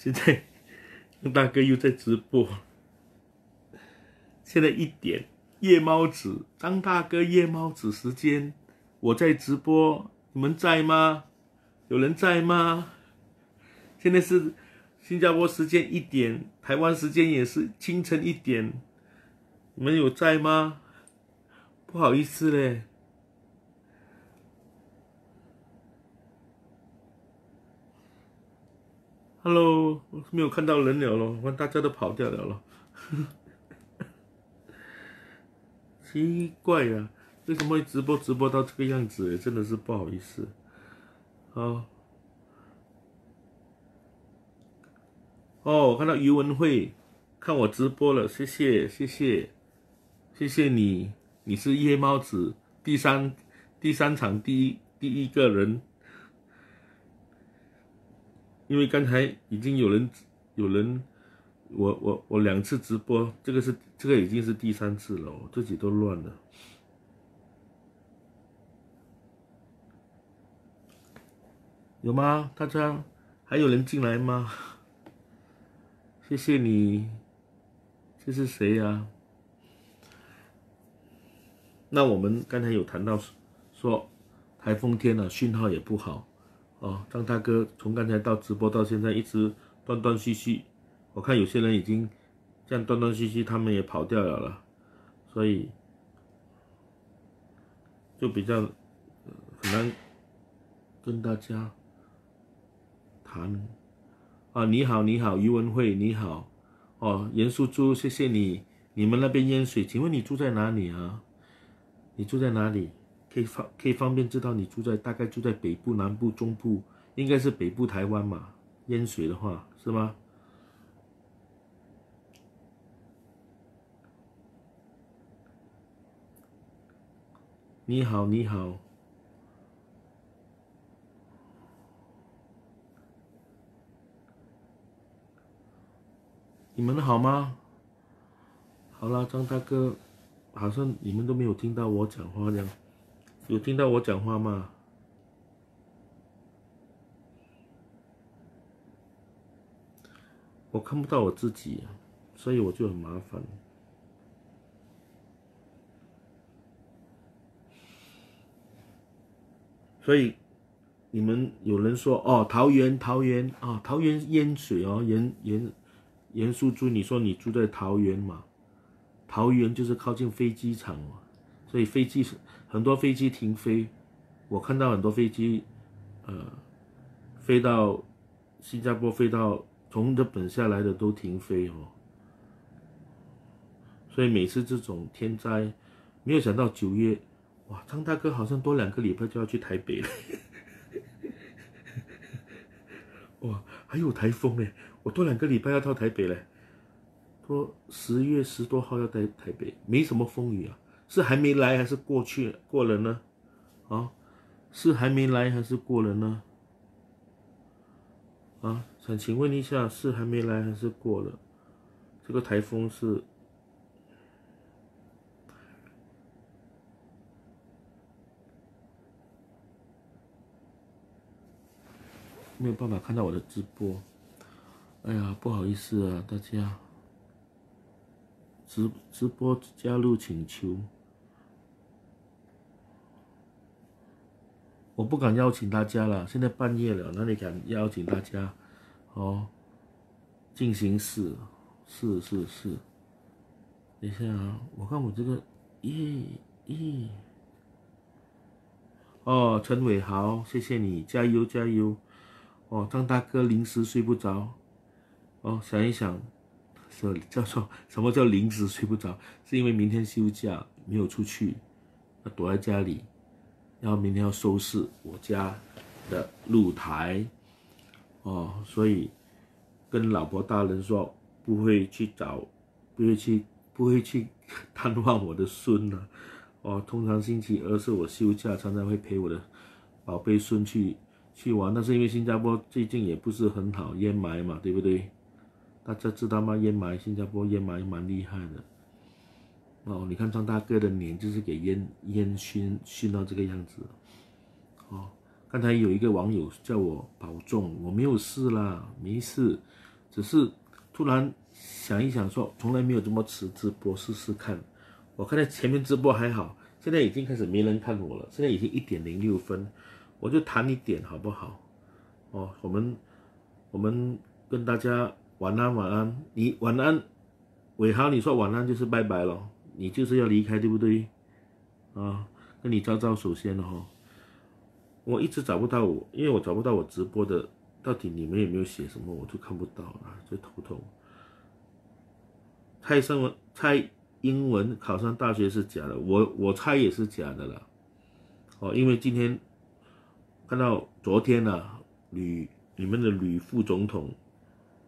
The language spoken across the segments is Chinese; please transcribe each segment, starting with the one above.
现在大哥又在直播，现在1点夜猫子，当大哥夜猫子时间，我在直播，你们在吗？有人在吗？现在是新加坡时间1点，台湾时间也是清晨1点，你们有在吗？不好意思嘞。 Hello， 我没有看到人了咯，看大家都跑掉了咯。奇怪呀、啊，为什么会直播到这个样子？真的是不好意思。好，哦，我看到余文慧看我直播了，谢谢谢谢谢谢你，你是夜猫子第三场第一个人。 因为刚才已经有人，我2次直播，这个已经是第3次了，我自己都乱了。有吗？大家还有人进来吗？谢谢你，这是谁呀、啊？那我们刚才有谈到说台风天啊，讯号也不好。 哦，张大哥从刚才到直播到现在一直断断续续，我看有些人已经这样断断续续，他们也跑掉了啦，所以就比较很难跟大家谈啊。你好，你好，余文慧，你好，哦，严淑珠，谢谢你。你们那边淹水，请问你住在哪里啊？你住在哪里？ 可以方便知道你大概住在北部、南部、中部，应该是北部台湾嘛？淹水的话是吗？你好，你好，你们好吗？好啦，张大哥，好像你们都没有听到我讲话这样。 有听到我讲话吗？我看不到我自己，所以我就很麻烦。所以你们有人说哦，桃园啊，桃园淹水哦，严淑珠，你说你住在桃园嘛？桃园就是靠近飞机场嘛，所以飞机。 很多飞机停飞，我看到很多飞机，飞到新加坡，飞到从日本下来的都停飞哦。所以每次这种天灾，没有想到9月，哇，张大哥好像多2个礼拜就要去台北了。哇，还有台风嘞，我多2个礼拜要到台北嘞，说10月10多号要在台北，没什么风雨啊。 是还没来还是过去过了呢？啊，是还没来还是过了呢？啊，想请问一下，是还没来还是过了？这个台风是没有办法看到我的直播，哎呀，不好意思啊，大家，直播加入请求。 我不敢邀请大家了，现在半夜了，哪里敢邀请大家？哦，进行式，是。等一下啊，我看我这个，咦，哦，陈伟豪，谢谢你，加油！哦，张大哥临时睡不着，哦，想一想，什么叫临时睡不着？是因为明天休假没有出去，要躲在家里。 然后明天要收拾我家的露台，哦，所以跟老婆大人说不会去探望我的孙了、啊，哦，通常星期2是我休假，常常会陪我的宝贝孙去玩，但是因为新加坡最近也不是很好，淹霾嘛，对不对？大家知道吗？淹霾，新加坡淹霾蛮厉害的。 哦，你看张大哥的脸就是给烟熏到这个样子，哦，刚才有一个网友叫我保重，我没有事啦，没事，只是突然想一想说从来没有这么迟直播试试看。我看在前面直播还好，现在已经开始没人看我了，现在已经 1点06 分，我就谈一点好不好？哦，我们跟大家晚安晚安，你晚安，伟豪你说晚安就是拜拜了，你就是要离开对不对？啊，跟你招招手先了哈。我一直找不到我，因为我找不到我直播的，到底你们有没有写什么，我就看不到了，就头痛。蔡英文考上大学是假的，我猜也是假的啦。哦，因为今天看到昨天啊，你们的吕副总统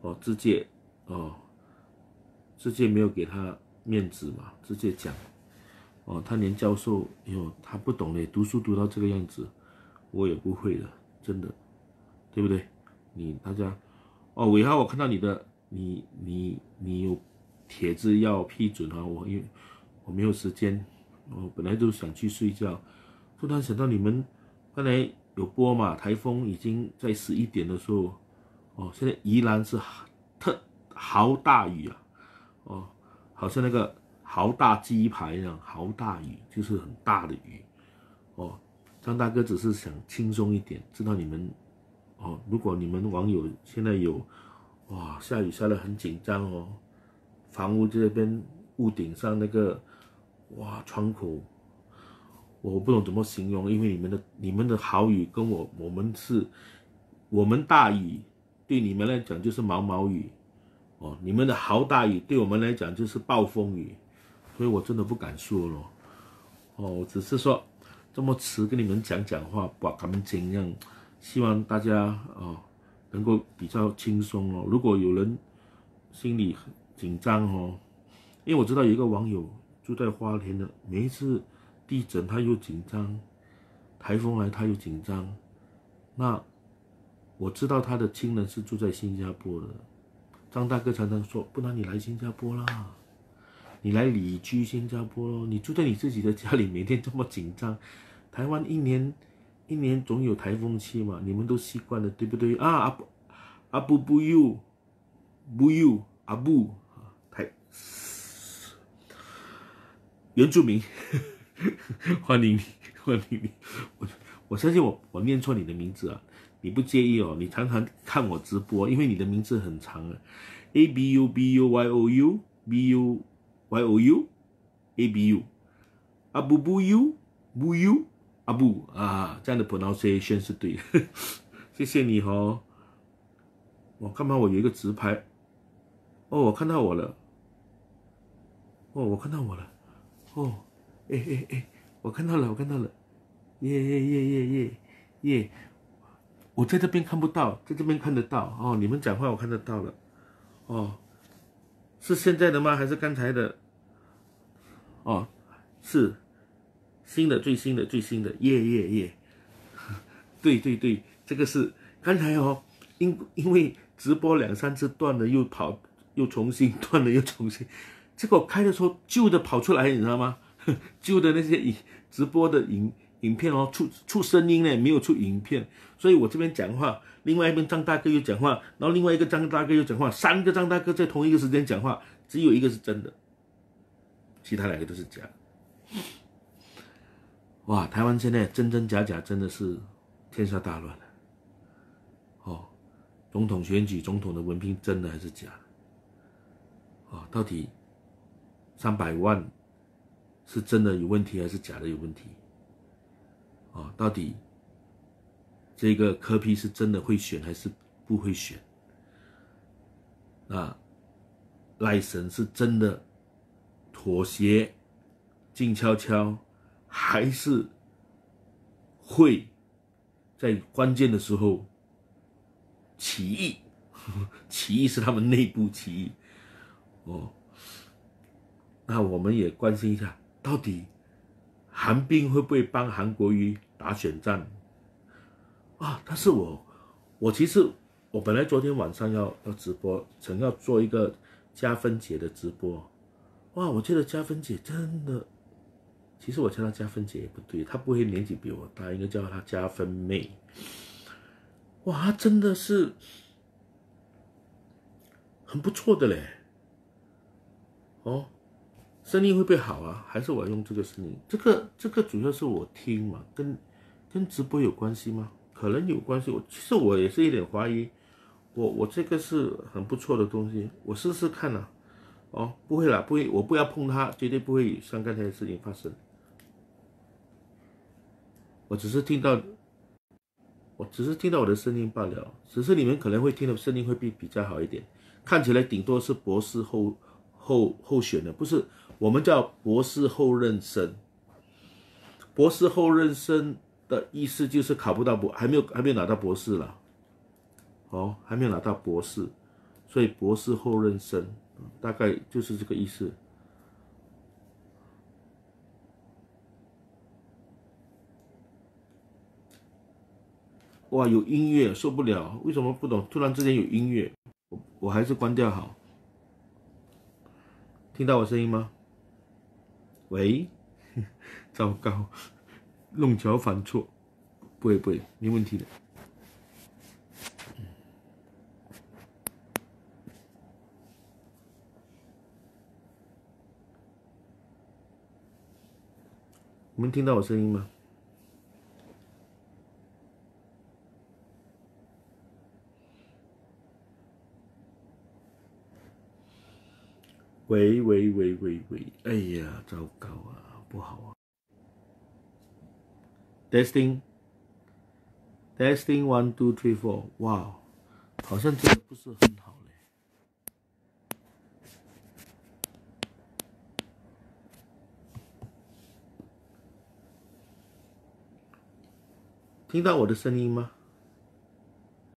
哦，直接没有给他面子嘛，直接讲哦，他连教授他不懂嘞，读书读到这个样子，我也不会的，真的，对不对？你大家哦，伟豪，我看到你的，你有帖子要批准啊，因为我没有时间，我本来就想去睡觉，突然想到你们刚才有播嘛，台风已经在11点的时候，哦，现在宜兰是豪大雨啊，哦，好像那个豪大鸡排一样，豪大雨就是很大的雨，哦，张大哥只是想轻松一点，知道你们，哦，如果你们网友现在有，哇，下雨下得很紧张哦。房屋这边屋顶上那个，哇，窗口，我不懂怎么形容，因为你们的好雨跟我们大雨对你们来讲就是毛毛雨，哦，你们的好大雨对我们来讲就是暴风雨，所以我真的不敢说了，哦，我只是说这么迟跟你们讲话，把他们尽量，希望大家哦能够比较轻松哦，如果有人心里紧张哦，因为我知道有一个网友住在花莲的，每一次地震他又紧张，台风来他又紧张。那我知道他的亲人是住在新加坡的，张大哥常常说，不然你来新加坡啦，你来旅居新加坡咯，你住在你自己的家里，每天这么紧张。台湾一年总有台风期嘛，你们都习惯了，对不对啊？阿布。原住民欢迎你，我相信我念错你的名字啊，你不介意哦？你常常看我直播，因为你的名字很长啊 ，A B U B U Y O U， 阿布布 U 布 U 阿布啊，这样的 pronunciation 是对的，谢谢你哦。我干嘛？我有一个直拍，哦，我看到我了。哦，我看到了，耶！我在这边看不到，在这边看得到哦。你们讲话我看得到了，哦，是现在的吗？还是刚才的？哦，是最新的，耶！对，这个是刚才哦，因为直播2、3次断了，又重新断了。结果开的时候，旧的跑出来，你知道吗？旧的那些直播的影片哦，出声音呢，没有出影片，所以我这边讲话，另外一边张大哥又讲话，然后另外一个张大哥又讲话，3个张大哥在同一个时间讲话，只有一个是真的，其他2个都是假的。哇，台湾现在真假真的是天下大乱了。哦，总统选举，总统的文凭真的还是假的？哦，到底？300万是真的有问题还是假的有问题？啊，到底这个柯 P 是真的会选还是不会选？那赖神是真的妥协、静悄悄，还是会在关键的时候起义？起义是他们内部起义，哦。那我们也关心一下，到底韩冰会不会帮韩国瑜打选战啊？但是我其实本来昨天晚上要直播，想要做一个加分姐的直播，哇！我觉得加分姐真的，其实我叫她加分姐也不对，她不会年纪比我大，应该叫她加分妹。哇，她真的是很不错的嘞。哦，声音会不会好啊？还是我要用这个声音？这个主要是我听嘛，跟直播有关系吗？可能有关系。其实我也是一点怀疑，我这个是很不错的东西，我试试看啊。哦，不会啦，不会，我不要碰它，绝对不会像刚才的事情发生。我只是听到我的声音罢了，只是你们可能会听的声音会比较好一点，看起来顶多是博士候选的，不是我们叫博士后任生。博士后任生的意思就是考不到还没有拿到博士了，哦，还没有拿到博士，所以博士后任生大概就是这个意思。哇，有音乐受不了，为什么不懂？突然之间有音乐，我还是关掉好。听到我声音吗？喂，糟糕，弄巧反拙，不会，没问题的。你们听到我声音吗？喂，哎呀，糟糕啊，不好啊 ！Testing 1 2 3 4， 哇，好像真的不是很好嘞。听到我的声音吗？